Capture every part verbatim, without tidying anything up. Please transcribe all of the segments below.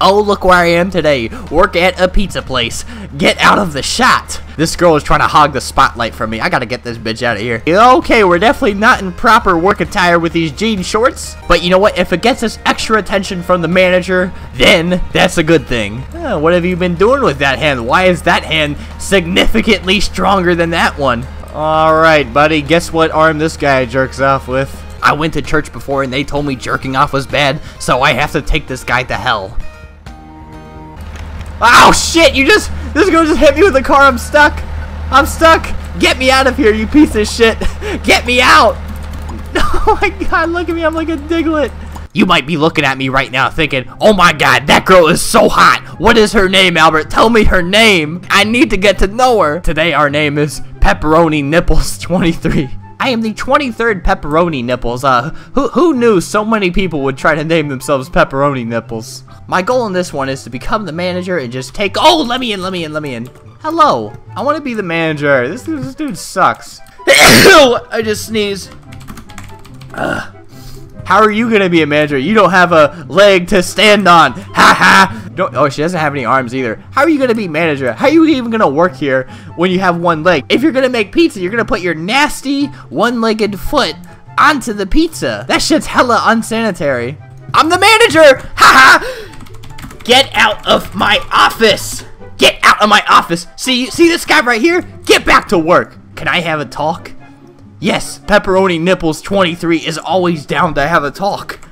oh look where I am today, work at a pizza place, get out of the shot. This girl is trying to hog the spotlight from me. I gotta get this bitch out of here. Okay, we're definitely not in proper work attire with these jean shorts, but you know what, if it gets us extra attention from the manager, then that's a good thing. Oh, what have you been doing with that hand? Why is that hand significantly stronger than that one? Alright buddy, guess what arm this guy jerks off with. I went to church before and they told me jerking off was bad, so I have to take this guy to hell. Oh shit, you just, this girl just hit me with the car, I'm stuck. I'm stuck. Get me out of here, you piece of shit. Get me out. Oh my god, look at me, I'm like a diglet. You might be looking at me right now thinking, oh my god, that girl is so hot. What is her name, Albert? Tell me her name. I need to get to know her. Today our name is Pepperoni Nipples twenty-three. I am the twenty-third Pepperoni Nipples. Uh, who, who knew so many people would try to name themselves Pepperoni Nipples? My goal in this one is to become the manager and just take- Oh, let me in, let me in, let me in. Hello, I want to be the manager. This, this dude sucks. I just sneezed. Ugh. How are you going to be a manager? You don't have a leg to stand on. Ha ha. Don't, oh, she doesn't have any arms either. How are you going to be manager? How are you even going to work here when you have one leg? If you're going to make pizza, you're going to put your nasty one-legged foot onto the pizza. That shit's hella unsanitary. I'm the manager! Ha ha! Get out of my office! Get out of my office! See, see this guy right here? Get back to work! Can I have a talk? Yes, Pepperoni Nipples twenty-three is always down to have a talk.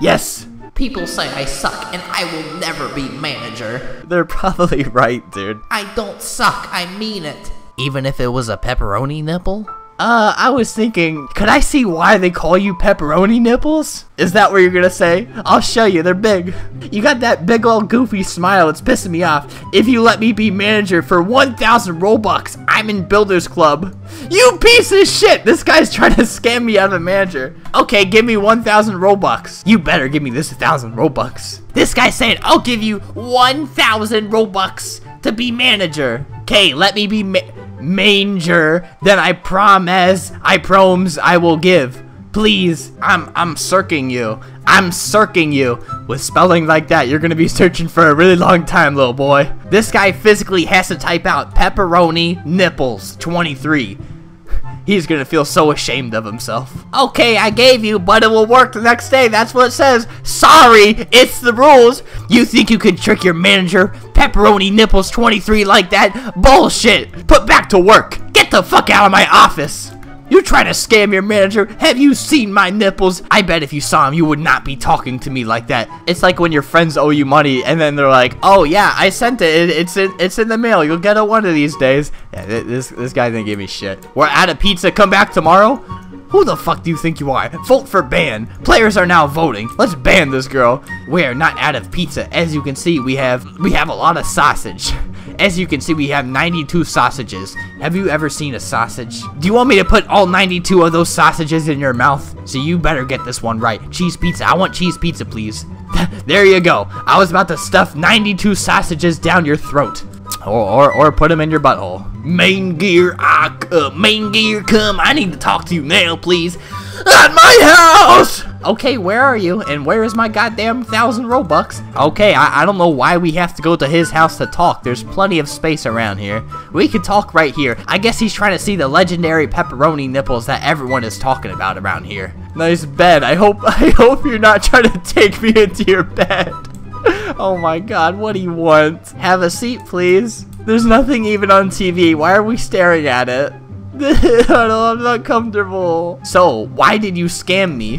Yes. People say I suck and I will never be manager. They're probably right, dude. I don't suck, I mean it. Even if it was a pepperoni nipple? Uh, I was thinking, could I see why they call you Pepperoni Nipples? Is that what you're gonna say? I'll show you, they're big. You got that big old goofy smile, it's pissing me off. If you let me be manager for one thousand Robux, I'm in Builders Club. You piece of shit! This guy's trying to scam me out of a manager. Okay, give me one thousand Robux. You better give me this one thousand Robux. This guy's saying, I'll give you one thousand Robux to be manager. Okay, let me be ma- manger, then I promise, I promise I will give. Please, I'm I'm circling you. I'm circling you. With spelling like that, you're gonna be searching for a really long time, little boy. This guy physically has to type out Pepperoni Nipples twenty-three. He's gonna feel so ashamed of himself. Okay, I gave you, but it will work the next day. That's what it says. Sorry, it's the rules. You think you can trick your manager, Pepperoni Nipples twenty-three, like that? Bullshit. Put back to work. Get the fuck out of my office. You're trying to scam your manager. Have you seen my nipples? I bet if you saw him, you would not be talking to me like that. It's like when your friends owe you money and then they're like, oh yeah, I sent it. It's in, it's in the mail. You'll get it one of these days. Yeah, this, this guy didn't give me shit. We're out of pizza. Come back tomorrow. Who the fuck do you think you are? Vote for ban. Players are now voting. Let's ban this girl. We're not out of pizza. As you can see, we have, we have a lot of sausage. As you can see, we have ninety-two sausages. Have you ever seen a sausage? Do you want me to put all ninety-two of those sausages in your mouth? So you better get this one right. Cheese pizza. I want cheese pizza, please. There you go. I was about to stuff ninety-two sausages down your throat. Or, or, or put them in your butthole. Main gear, I, uh, main gear, come. I need to talk to you now, please. At my house! Okay, where are you? And where is my goddamn thousand Robux? Okay, I, I don't know why we have to go to his house to talk. There's plenty of space around here. We could talk right here. I guess he's trying to see the legendary Pepperoni Nipples that everyone is talking about around here. Nice bed. I hope, I hope you're not trying to take me into your bed. Oh my god, what do you want? Have a seat, please. There's nothing even on T V. Why are we staring at it? I'm not comfortable. So, why did you scam me?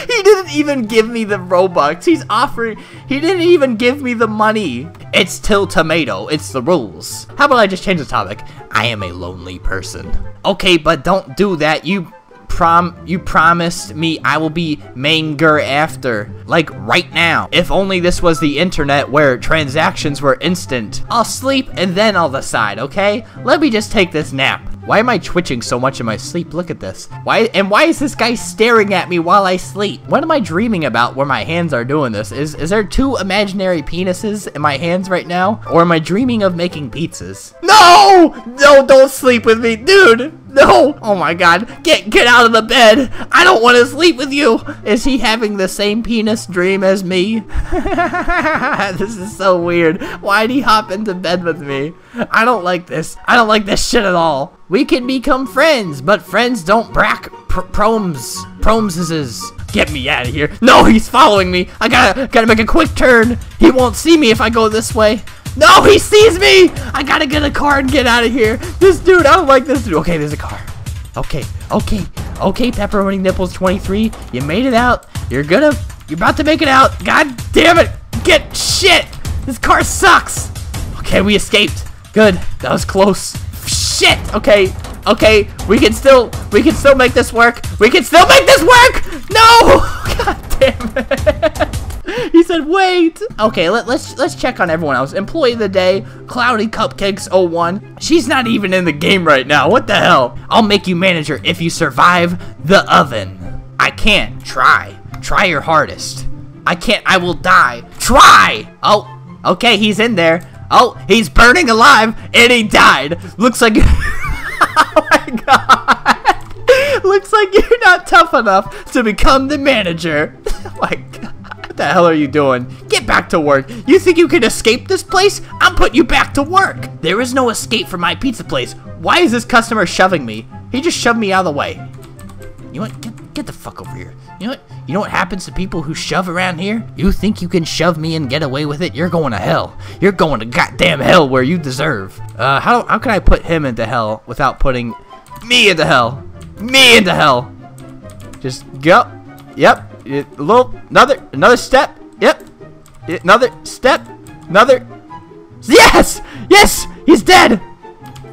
He didn't even give me the Robux. He's offering, he didn't even give me the money. It's till tomato, it's the rules. How about I just change the topic? I am a lonely person. Okay, but don't do that. You prom, you promised me I will be manger after, like right now. If only this was the internet where transactions were instant. I'll sleep and then I'll decide, okay? Let me just take this nap. Why am I twitching so much in my sleep? Look at this. Why, and why is this guy staring at me while I sleep? What am I dreaming about where my hands are doing this? Is, is there two imaginary penises in my hands right now? Or am I dreaming of making pizzas? No! No, don't sleep with me, dude! No! Oh my god. Get get out of the bed. I don't want to sleep with you. Is he having the same penis dream as me? This is so weird. Why'd he hop into bed with me? I don't like this. I don't like this shit at all. We can become friends, but friends don't brack pr proms. Promeses. Get me out of here. No, he's following me. I gotta gotta make a quick turn. He won't see me if I go this way. No, he sees me! I gotta get a car and get out of here. This dude, I don't like this dude. Okay, there's a car. Okay, okay, okay, Pepperoni Nipples twenty-three. You made it out. You're gonna, you're about to make it out. God damn it! Get shit! This car sucks! Okay, we escaped. Good. That was close. Shit! Okay, okay, we can still, we can still make this work. We can still make this work! No! God damn it. He said, wait. Okay, let, let's let's check on everyone else. Employee of the day, Cloudy Cupcakes oh one. She's not even in the game right now. What the hell? I'll make you manager if you survive the oven. I can't. Try. Try your hardest. I can't. I will die. Try. Oh, okay. He's in there. Oh, he's burning alive, and he died. Looks like... Oh, my God. Looks like you're not tough enough to become the manager. Oh, my God. What the hell are you doing? Get back to work. You think you can escape this place? I'm putting you back to work. There is no escape from my pizza place. Why is this customer shoving me? He just shoved me out of the way. You know what? Get, get the fuck over here. You know what? You know what happens to people who shove around here? You think you can shove me and get away with it? You're going to hell. You're going to goddamn hell where you deserve. Uh, how how can I put him into hell without putting me into hell? Me into hell. Just go. Yep. A little, another, another step. Yep. Another step. Another. Yes! Yes! He's dead!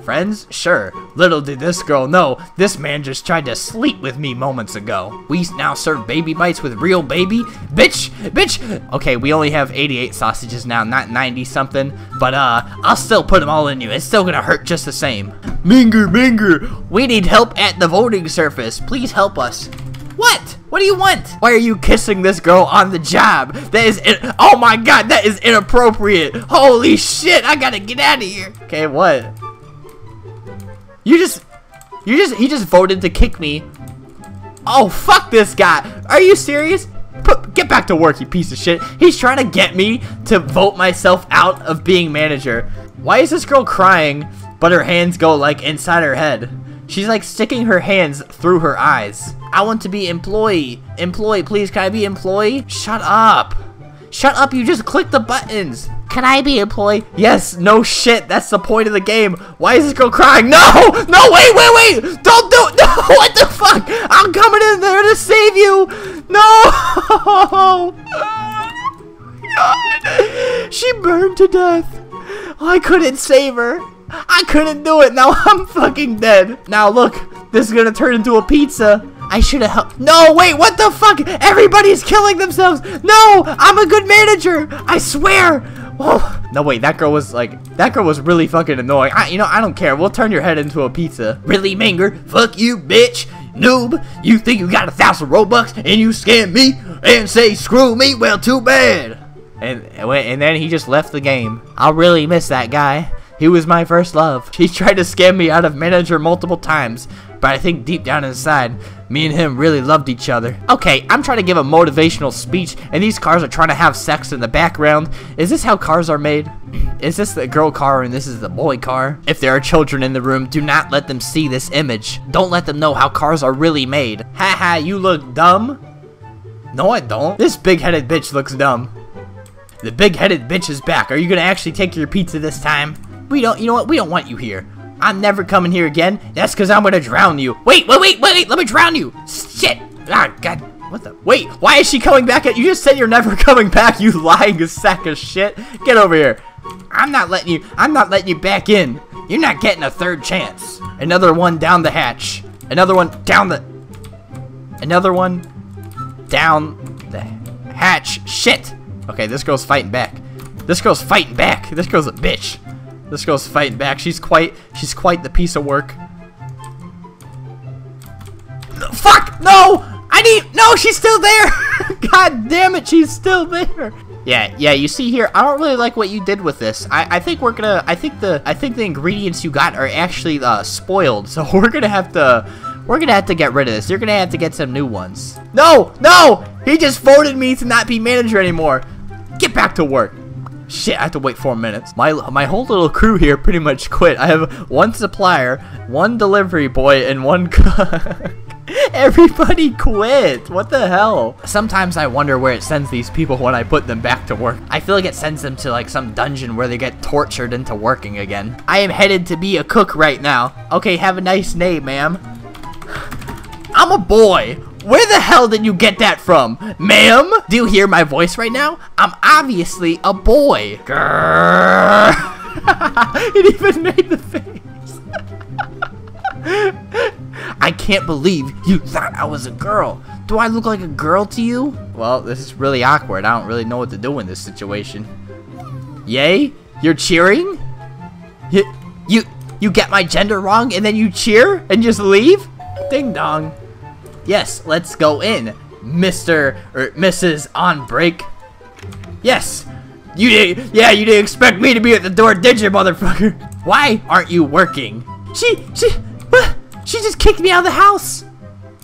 Friends? Sure. Little did this girl know, this man just tried to sleep with me moments ago. We now serve baby bites with real baby. Bitch! Bitch! Okay, we only have eighty-eight sausages now, not ninety-something. But, uh, I'll still put them all in you. It's still gonna hurt just the same. Minger, minger! We need help at the voting surface. Please help us. What? What do you want? Why are you kissing this girl on the job? That is, oh my god, that is inappropriate. Holy shit, I gotta get out of here. Okay, what? You just, you just, he just voted to kick me. Oh, fuck this guy. Are you serious? Put, get back to work, you piece of shit. He's trying to get me to vote myself out of being manager. Why is this girl crying, but her hands go like inside her head? She's like sticking her hands through her eyes. I want to be employee. Employee, please, can I be employee? Shut up. Shut up, you just click the buttons. Can I be employee? Yes, no shit, that's the point of the game. Why is this girl crying? No, no, wait, wait, wait. Don't do it, no, what the fuck? I'm coming in there to save you. No. God. She burned to death. I couldn't save her. I couldn't do it. Now I'm fucking dead. Now look, this is gonna turn into a pizza. I should have helped. No, wait, what the fuck? Everybody's killing themselves. No, I'm a good manager. I swear. Whoa. No, wait, that girl was like, that girl was really fucking annoying. I, you know, I don't care. We'll turn your head into a pizza. Really, Minger? Fuck you, bitch. Noob, you think you got a thousand Robux and you scam me and say screw me? Well, too bad. And, and then he just left the game. I'll really miss that guy. He was my first love. He tried to scam me out of manager multiple times, but I think deep down inside, me and him really loved each other. Okay, I'm trying to give a motivational speech, and these cars are trying to have sex in the background. Is this how cars are made? Is this the girl car and this is the boy car? If there are children in the room, do not let them see this image. Don't let them know how cars are really made. Haha, you look dumb? No, I don't. This big-headed bitch looks dumb. The big-headed bitch is back. Are you gonna actually take your pizza this time? We don't, you know what? We don't want you here. I'm never coming here again. That's because I'm going to drown you. Wait, wait, wait, wait, let me drown you. Shit. Ah, God. What the? Wait, why is she coming back at you? You just said you're never coming back, you lying sack of shit. Get over here. I'm not letting you, I'm not letting you back in. You're not getting a third chance. Another one down the hatch. Another one down the, another one down the hatch. Shit. Okay, this girl's fighting back. This girl's fighting back. This girl's a bitch. This girl's fighting back. She's quite, she's quite the piece of work. No, fuck! No! I need, no, she's still there! God damn it, she's still there! Yeah, yeah, you see here, I don't really like what you did with this. I, I think we're gonna, I think the, I think the ingredients you got are actually, uh, spoiled. So we're gonna have to, we're gonna have to get rid of this. You're gonna have to get some new ones. No, no! He just voted me to not be manager anymore. Get back to work. Shit, I have to wait four minutes. My, my whole little crew here pretty much quit. I have one supplier, one delivery boy, and one cook. Everybody quit. What the hell? Sometimes I wonder where it sends these people when I put them back to work. I feel like it sends them to like some dungeon where they get tortured into working again. I am headed to be a cook right now. Okay, have a nice day, ma'am. I'm a boy. Where the hell did you get that from, ma'am? Do you hear my voice right now? I'm obviously a boy. Grrr. It even made the face. I can't believe you thought I was a girl. Do I look like a girl to you? Well, this is really awkward. I don't really know what to do in this situation. Yay? You're cheering? You, you, you get my gender wrong and then you cheer and just leave? Ding dong. Yes, let's go in, Mister or Missus On Break. Yes. You did, yeah, you didn't expect me to be at the door, did you, motherfucker? Why aren't you working? She, she, what? She just kicked me out of the house!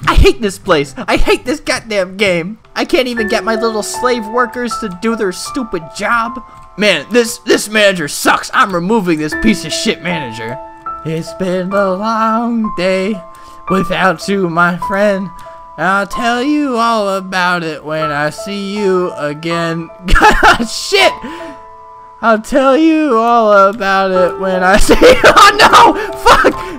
I hate this place! I hate this goddamn game! I can't even get my little slave workers to do their stupid job! Man, this, this manager sucks! I'm removing this piece of shit manager! It's been a long day without you, my friend. I'll tell you all about it when I see you again. God, shit! I'll tell you all about it when I see- Oh no! Fuck!